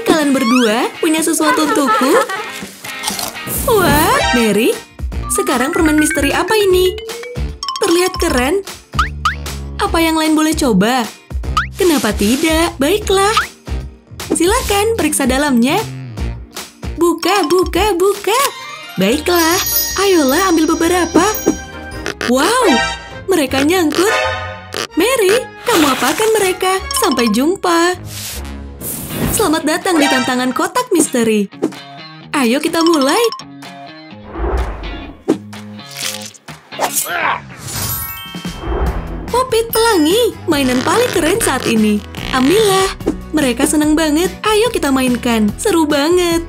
Hai kalian berdua, punya sesuatu untukku? Wah, Mary, sekarang permen misteri apa ini? Terlihat keren. Apa yang lain boleh coba? Kenapa tidak? Baiklah. Silakan periksa dalamnya. Buka, buka, buka. Baiklah, ayolah ambil beberapa. Wow, mereka nyangkut. Mary, kamu apakan mereka? Sampai jumpa. Selamat datang di tantangan kotak misteri. Ayo kita mulai. Popit pelangi, mainan paling keren saat ini. Ambillah, mereka senang banget. Ayo kita mainkan, seru banget.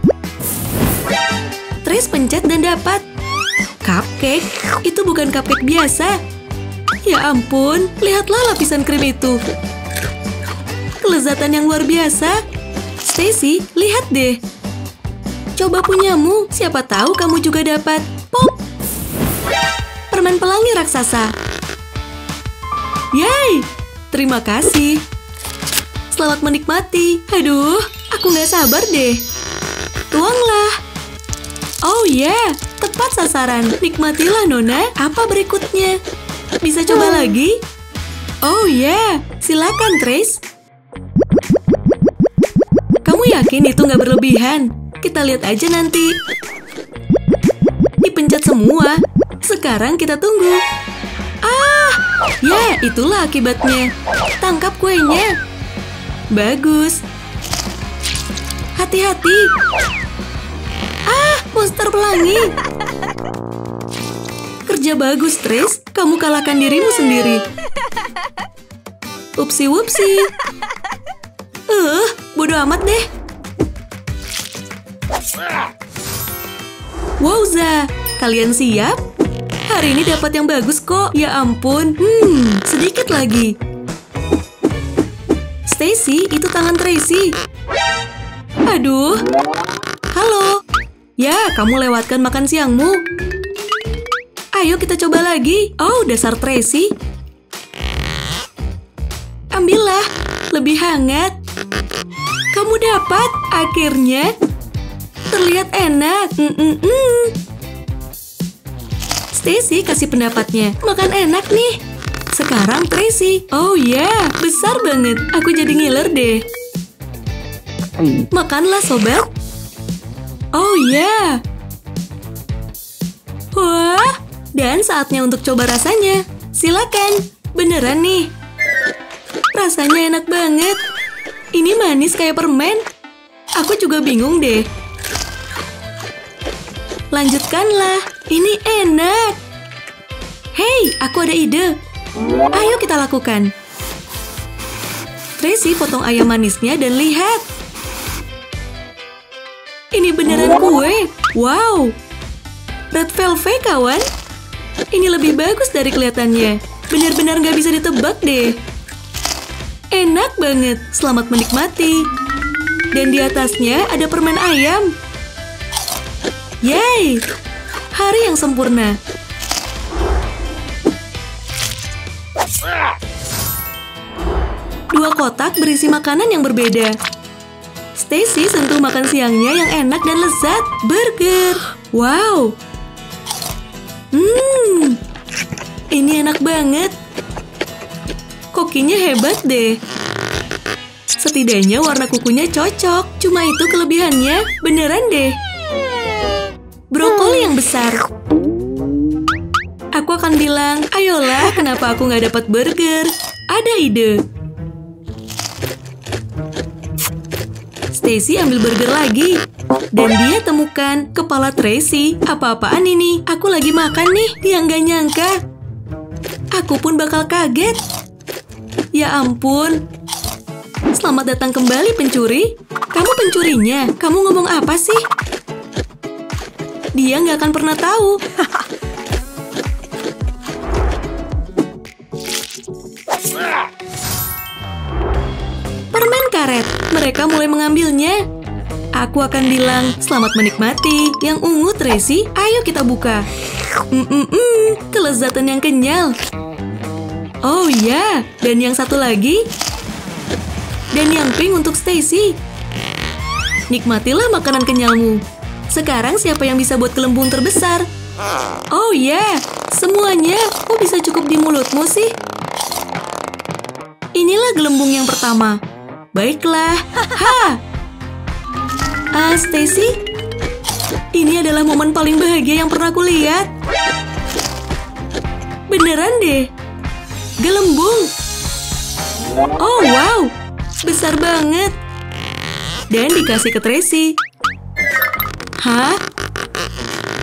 Tris pencet dan dapat. Cupcake, itu bukan cupcake biasa. Ya ampun, lihatlah lapisan krim itu. Kelezatan yang luar biasa. Stacy, lihat deh. Coba punyamu, siapa tahu kamu juga dapat. Pop! Permen pelangi raksasa. Yeay! Terima kasih. Selamat menikmati. Aduh, aku nggak sabar deh. Tuanglah. Oh ya, yeah. Tepat sasaran. Nikmatilah, Nona. Apa berikutnya? Bisa coba lagi? Oh ya, yeah. Silakan, Trace. Aku yakin itu nggak berlebihan. Kita lihat aja nanti. Dipencet semua. Sekarang kita tunggu. Ah, ya itulah akibatnya. Tangkap kuenya. Bagus. Hati-hati. Ah, monster pelangi. Kerja bagus, Tris. Kamu kalahkan dirimu sendiri. Upsi-upsi. Bodoh amat deh. Wowza, kalian siap? Hari ini dapat yang bagus kok. Ya ampun. Sedikit lagi. Stacy, itu tangan Tracy. Aduh. Halo. Ya, kamu lewatkan makan siangmu. Ayo kita coba lagi. Oh, dasar Tracy. Ambillah. Lebih hangat. Kamu dapat, akhirnya. Terlihat enak. Stacy kasih pendapatnya. Makan enak nih. Sekarang Tracy. Oh ya, yeah. Besar banget. Aku jadi ngiler deh. Makanlah, sobat. Oh ya. Yeah. Wah, dan saatnya untuk coba rasanya. Silakan. Beneran nih. Rasanya enak banget. Ini manis kayak permen. Aku juga bingung deh. Lanjutkanlah. Ini enak. Hei, aku ada ide. Ayo kita lakukan. Tracy potong ayam manisnya dan lihat. Ini beneran kue. Wow. Red velvet, kawan. Ini lebih bagus dari kelihatannya. Benar-benar nggak bisa ditebak deh. Enak banget, selamat menikmati. Dan di atasnya ada permen ayam. Yeay, hari yang sempurna. Dua kotak berisi makanan yang berbeda. Stacy sentuh makan siangnya yang enak dan lezat. Burger, wow. Ini enak banget. Kokinya hebat deh. Setidaknya warna kukunya cocok. Cuma itu kelebihannya. Beneran deh. Brokoli yang besar. Aku akan bilang, ayolah kenapa aku nggak dapat burger. Ada ide. Stacy ambil burger lagi. Dan dia temukan kepala Tracy. Apa-apaan ini? Aku lagi makan nih. Dia nggak nyangka. Aku pun bakal kaget. Ya ampun. Selamat datang kembali, pencuri. Kamu pencurinya. Kamu ngomong apa sih? Dia nggak akan pernah tahu. Permen karet. Mereka mulai mengambilnya. Aku akan bilang, selamat menikmati. Yang ungu, Tracy. Ayo kita buka. Kelezatan yang kenyal. Oh ya, dan yang satu lagi. Dan yang pink untuk Stacy. Nikmatilah makanan kenyalmu. Sekarang siapa yang bisa buat gelembung terbesar? Oh ya, semuanya. Kok bisa cukup di mulutmu sih? Inilah gelembung yang pertama. Baiklah. Ha! Ah, Stacy? Ini adalah momen paling bahagia yang pernah kulihat. Beneran deh. Gelembung. Oh, wow. Besar banget. Dan dikasih ke Tracy. Hah?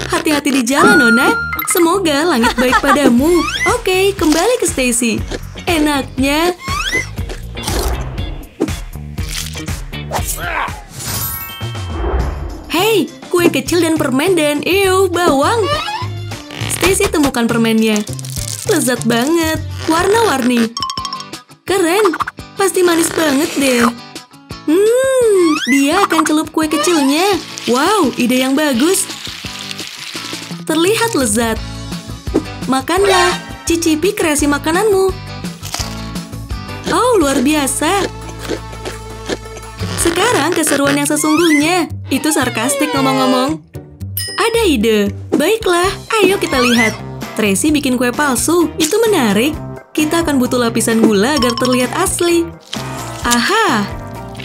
Hati-hati di jalan, Nona. Semoga langit baik padamu. Oke, kembali ke Stacy. Enaknya. Hei, kue kecil dan permen dan ew, bawang. Stacy temukan permennya. Lezat banget. Warna-warni. Keren. Pasti manis banget deh. Dia akan celup kue kecilnya. Wow, ide yang bagus. Terlihat lezat. Makanlah. Cicipi kreasi makananmu. Oh, luar biasa. Sekarang keseruan yang sesungguhnya. Itu sarkastik ngomong-ngomong. Ada ide. Baiklah, ayo kita lihat. Tracy bikin kue palsu. Itu menarik. Kita akan butuh lapisan gula agar terlihat asli. Aha,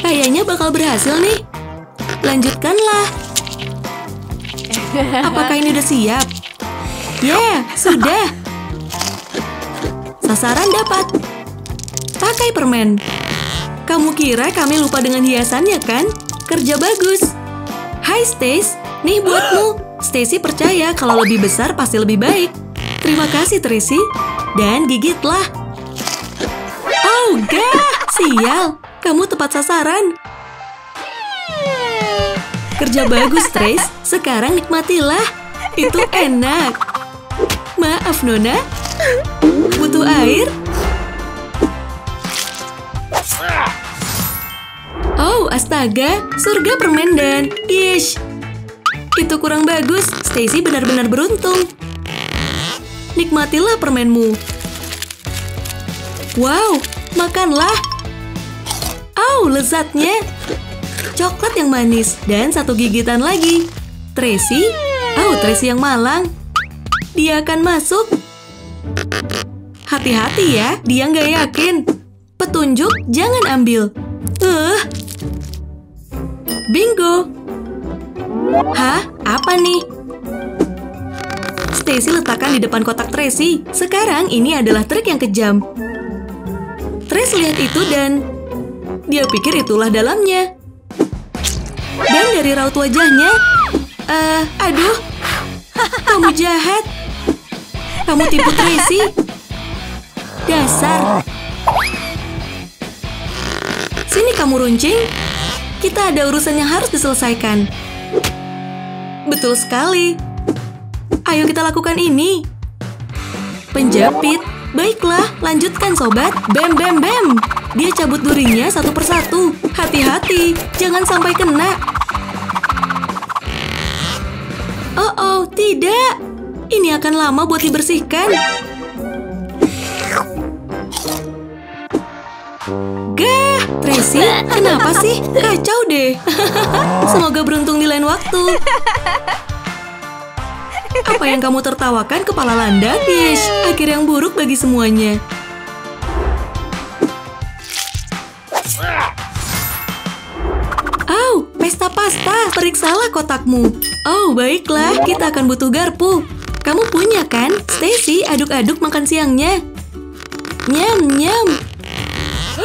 kayaknya bakal berhasil nih. Lanjutkanlah. Apakah ini udah siap? Ya, sudah. Sasaran dapat. Pakai permen. Kamu kira kami lupa dengan hiasannya, kan? Kerja bagus. Hai, Stacy. Nih buatmu. Stacy percaya kalau lebih besar pasti lebih baik. Terima kasih, Tracy. Dan gigitlah. Oh, gah! Sial. Kamu tepat sasaran. Kerja bagus, Trace. Sekarang nikmatilah. Itu enak. Maaf, Nona. Butuh air? Oh, astaga. Surga permen dan... Yesh. Itu kurang bagus. Stacy benar-benar beruntung. Nikmatilah permenmu. Wow, makanlah. Oh, lezatnya. Coklat yang manis dan satu gigitan lagi. Tracy? Oh, Tracy yang malang. Dia akan masuk. Hati-hati ya, dia nggak yakin. Petunjuk jangan ambil. Bingo. Hah? Apa nih? Stacy letakkan di depan kotak Tracy. Sekarang ini adalah trik yang kejam. Tracy lihat itu dan dia pikir itulah dalamnya. Dan dari raut wajahnya, aduh, kamu jahat. Kamu tipu Tracy. Dasar. Sini kamu runcing. Kita ada urusan yang harus diselesaikan. Betul sekali. Ayo kita lakukan ini. Penjepit. Baiklah, lanjutkan sobat. Bam, bam, bam. Dia cabut durinya satu persatu. Hati-hati, jangan sampai kena. Oh, tidak. Ini akan lama buat dibersihkan. Gah, Tracy, kenapa sih? Kacau deh. Semoga beruntung di lain waktu. Apa yang kamu tertawakan, kepala landak? Yesh, akhir yang buruk bagi semuanya. Oh, pesta pasta. Periksalah kotakmu. Oh, baiklah. Kita akan butuh garpu. Kamu punya, kan? Stacy, aduk-aduk makan siangnya. Nyam-nyam.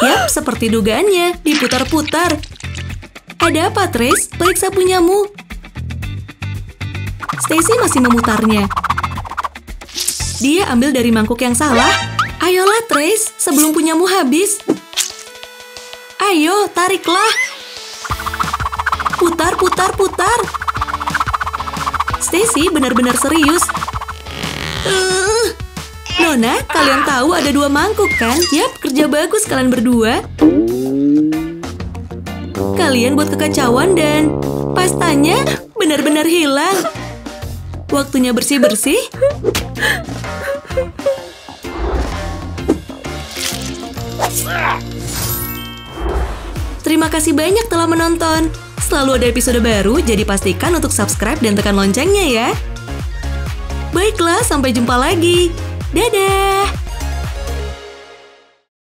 Yap, seperti dugaannya. Diputar-putar. Ada apa, Trace? Periksa punyamu. Stacy masih memutarnya. Dia ambil dari mangkuk yang salah. Ayolah, Trace. Sebelum punyamu habis. Ayo, tariklah. Putar, putar, putar. Stacy benar-benar serius. Nona, kalian tahu ada dua mangkuk, kan? Yap, kerja bagus kalian berdua. Kalian buat kekacauan dan pastanya benar-benar hilang. Waktunya bersih-bersih. Terima kasih banyak telah menonton. selalu ada episode baru, jadi pastikan untuk subscribe dan tekan loncengnya ya. Baiklah, sampai jumpa lagi. Dadah!